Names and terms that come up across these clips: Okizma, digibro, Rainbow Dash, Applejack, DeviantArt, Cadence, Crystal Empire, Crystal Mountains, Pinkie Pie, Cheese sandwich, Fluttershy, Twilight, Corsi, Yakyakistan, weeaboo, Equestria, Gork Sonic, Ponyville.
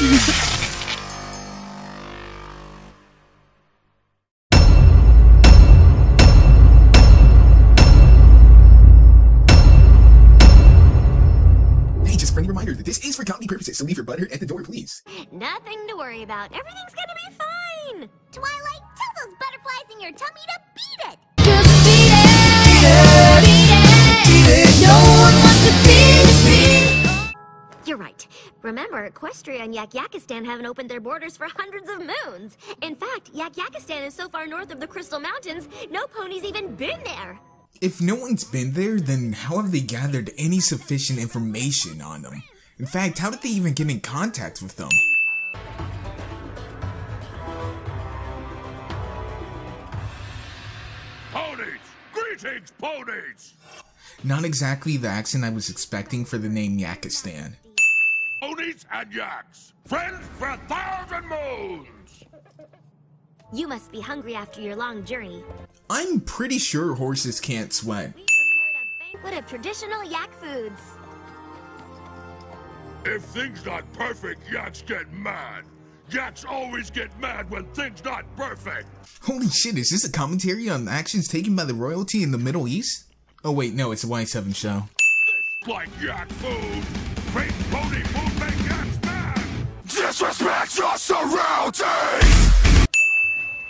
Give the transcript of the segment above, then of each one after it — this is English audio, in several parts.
Hey, just a friendly reminder that this is for comedy purposes, so leave your butthurt at the door, please. Nothing to worry about. Everything's gonna be fine. Twilight, tell those butterflies in your tummy to beat it. Just beat it. Beat it. Beat it. Beat it. No one wants to beat it. You're right. Remember, Equestria and Yakyakistan haven't opened their borders for hundreds of moons. In fact, Yakyakistan is so far north of the Crystal Mountains, no pony's even been there. If no one's been there, then how have they gathered any sufficient information on them? In fact, how did they even get in contact with them? Ponies! Greetings, ponies! Not exactly the accent I was expecting for the name Yakistan. Ponies and yaks, friends for 1,000 moons! You must be hungry after your long journey. I'm pretty sure horses can't sweat. We prepared a banquet of traditional yak foods. If things not perfect, yaks get mad. Yaks always get mad when things not perfect. Holy shit, is this a commentary on actions taken by the royalty in the Middle East? Oh wait, no, it's a Y7 show. Like yak food! Great pony food make yaks mad! Disrespect your surroundings!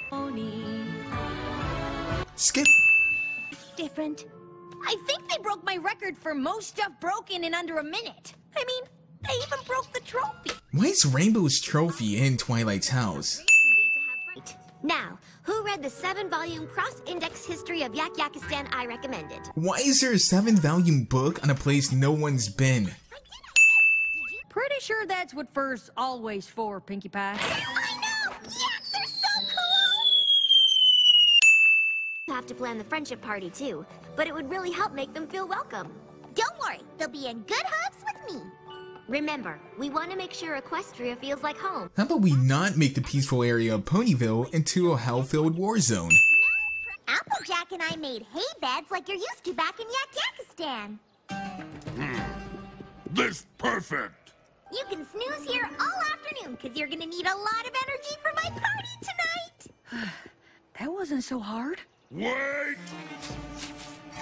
Pony. Skip. Different. I think they broke my record for most stuff broken in under a minute. I mean, they even broke the trophy. Why is Rainbow's trophy in Twilight's house? Now, who read the 7-volume cross-index history of Yakyakistan I recommended? Why is there a 7-volume book on a place no one's been? Pretty sure that's what fur's always for, Pinkie Pie. I know! Yaks are so cool! You have to plan the friendship party too, but it would really help make them feel welcome. Don't worry, they'll be in good hugs with me. Remember, we want to make sure Equestria feels like home. How about we not make the peaceful area of Ponyville into a hell-filled war zone? No, Applejack and I made hay beds like you're used to back in Yakyakistan. This perfect! You can snooze here all afternoon, because you're going to need a lot of energy for my party tonight! That wasn't so hard. Wait!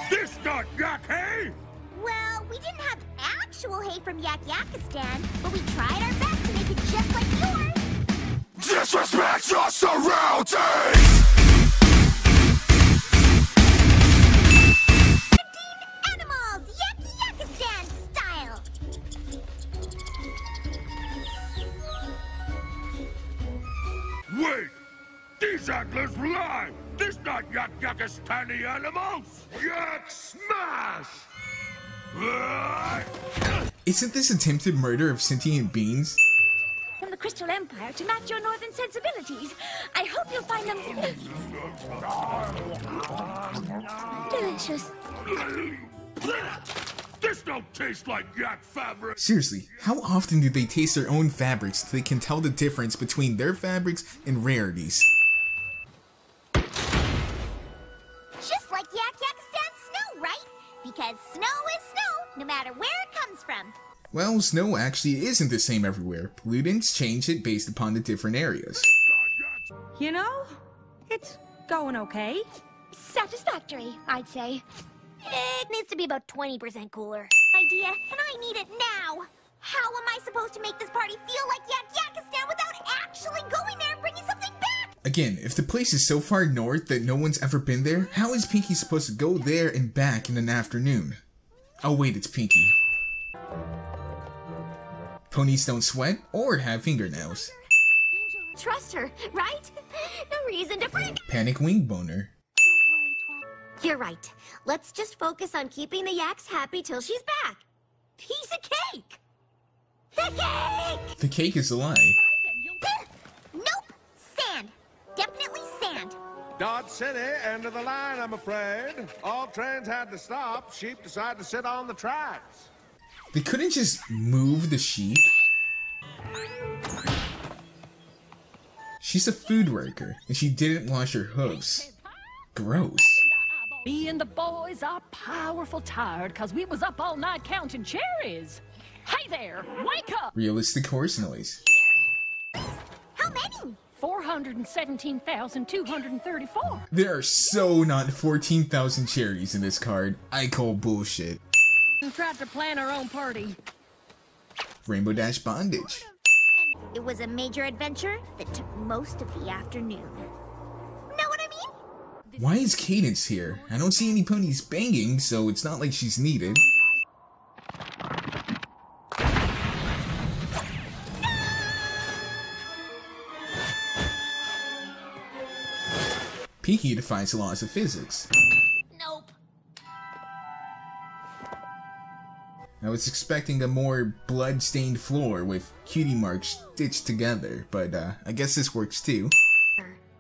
This not yak hay? Well, we didn't have actual hay from Yakyakistan, but we tried our best to make it just like yours! Disrespect your surroundings! 15 animals! Yakyakistan style! Wait! These anglers lie! This not Yakyakistani animals! Yak smash! Isn't this attempted murder of sentient beings? From the Crystal Empire to match your northern sensibilities. I hope you'll find them delicious. This don't taste like yak fabric. Seriously, how often do they taste their own fabrics so they can tell the difference between their fabrics and rarities? Just like Yakyakistan snow, right? Because snow is snow, no matter where it comes from. Well, snow actually isn't the same everywhere. Pollutants change it based upon the different areas. You know, it's going okay. Satisfactory, I'd say. It needs to be about 20% cooler. Idea, and I need it now. How am I supposed to make this party feel like Yakyakistan without actually going there and bringing something back? Again, if the place is so far north that no one's ever been there, how is Pinkie supposed to go there and back in an afternoon? Oh wait, it's Pinkie. Ponies don't sweat or have fingernails. Trust her, right? No reason to freak. Panic wing boner. You're right. Let's just focus on keeping the yaks happy till she's back. Piece of cake! The cake! The cake is a lie. Definitely sand. Dodge City, end of the line, I'm afraid. All trains had to stop. Sheep decided to sit on the tracks. They couldn't just move the sheep. She's a food worker, and she didn't wash her hooves. Gross. Me and the boys are powerful tired, because we was up all night counting cherries. Hey there, wake up! Realistic horse noise. 417,234. There are so not 14,000 cherries in this card. I call bullshit. We tried to plan our own party. Rainbow Dash Bondage. It was a major adventure that took most of the afternoon. Know what I mean? Why is Cadence here? I don't see any ponies banging, so it's not like she's needed. Pinkie defies the laws of physics. Nope. I was expecting a more blood-stained floor with cutie marks stitched together, but I guess this works too.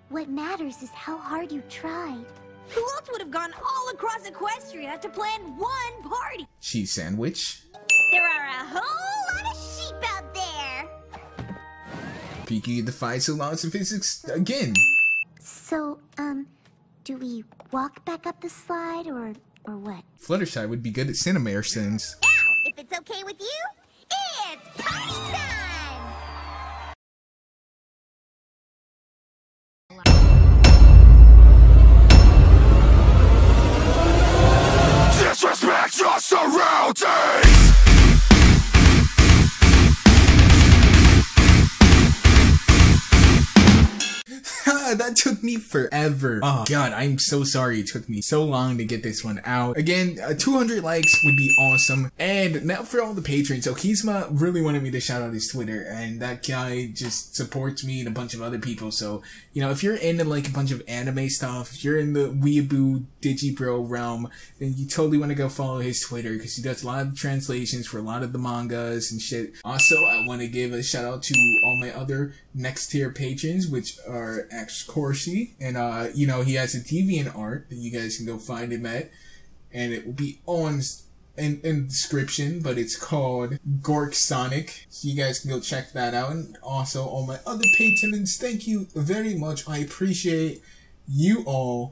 What matters is how hard you tried. Who else would have gone all across Equestria to plan one party? Cheese sandwich. There are a whole lot of sheep out there. Pinkie defies the laws of physics again. So, do we walk back up the slide, or what? Fluttershy would be good at Cinemare sins. Now, if it's okay with you, it's party time! Disrespect your surroundings! That took me forever. Oh god, I'm so sorry it took me so long to get this one out. Again, 200 likes would be awesome. And now for all the patrons. Okizma really wanted me to shout out his Twitter, and that guy just supports me and a bunch of other people. So, you know, if you're into like a bunch of anime stuff, if you're in the weeaboo digibro realm, then you totally want to go follow his Twitter because he does a lot of translations for a lot of the mangas and shit. Also, I want to give a shout out to all my other next tier patrons, which are actually Corsi, and you know, he has a DeviantArt that you guys can go find him at, and it will be on in description, but it's called Gork Sonic, so you guys can go check that out. And also all my other patrons, thank you very much. I appreciate you all.